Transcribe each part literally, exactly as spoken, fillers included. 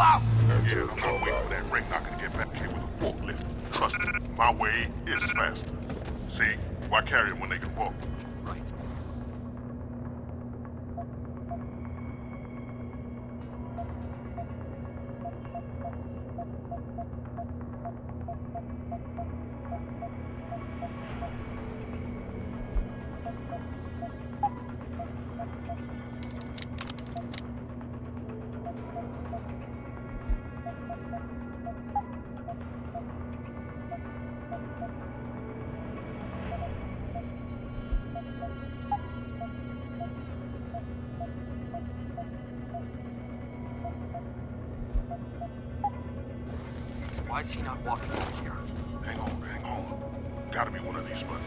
out! Yeah, I'm gonna wait for that ring knocker to get back here with a forklift. Trust me, my way is faster. See, why carry them when they can walk? Right. Why is he not walking back here? Hang on, hang on. Gotta be one of these buttons.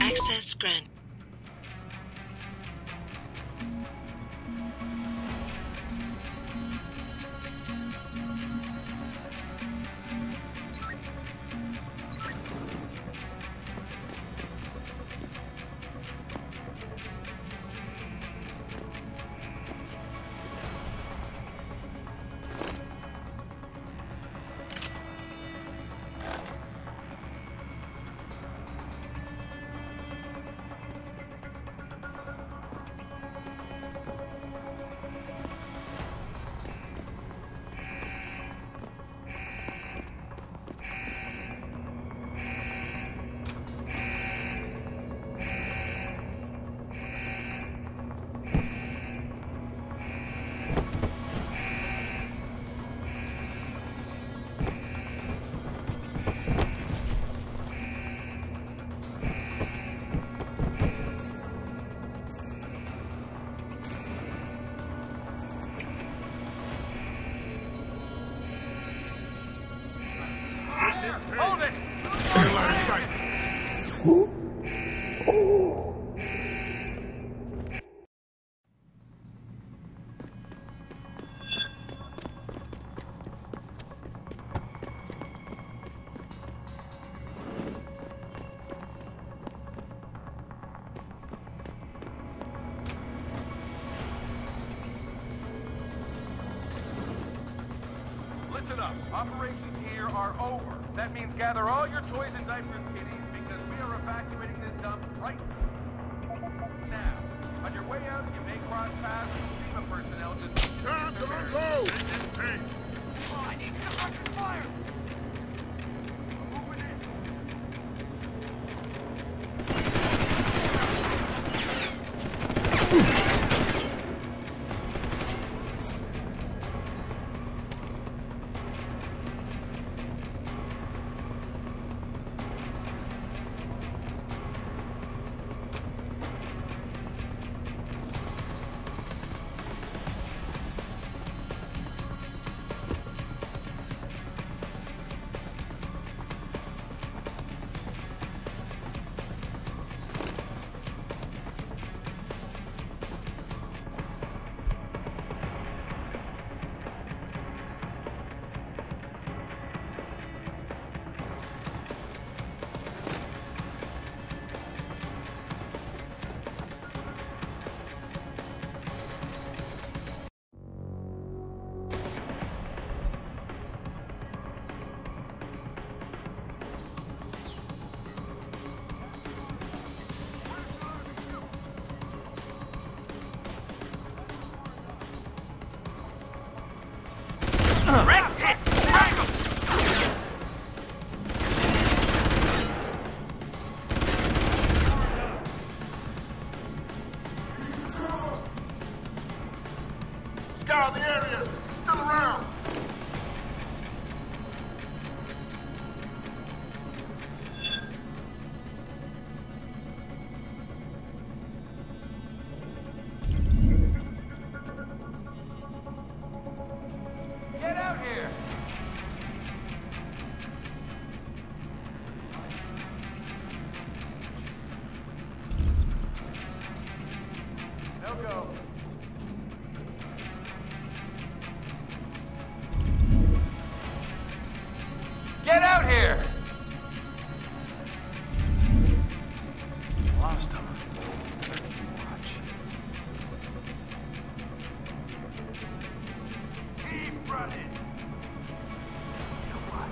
Access granted. Hold it! Still out of sight! Listen up. Operations here are over. That means gather all your toys and diapers, kiddies, because we are evacuating this dump right now. On your way out, you may cross paths with FEMA personnel. Just time to let go! Oh, I need to get under fire! Scout the area. He's still around. Get out here. No go. Get out here! Lost him. Watch. Keep running! You know what?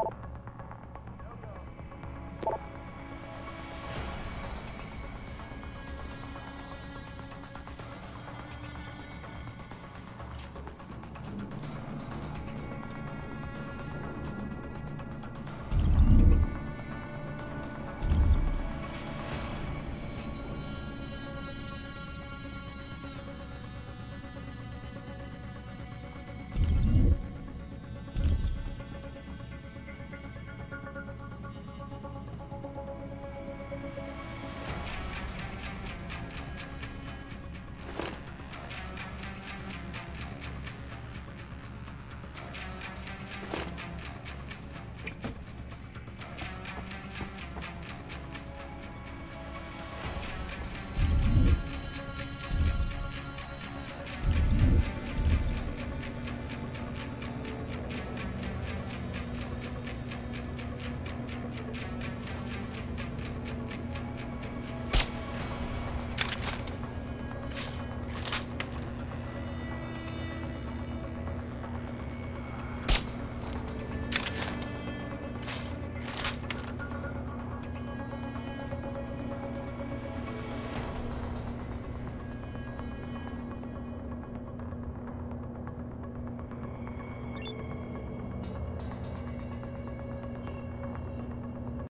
What?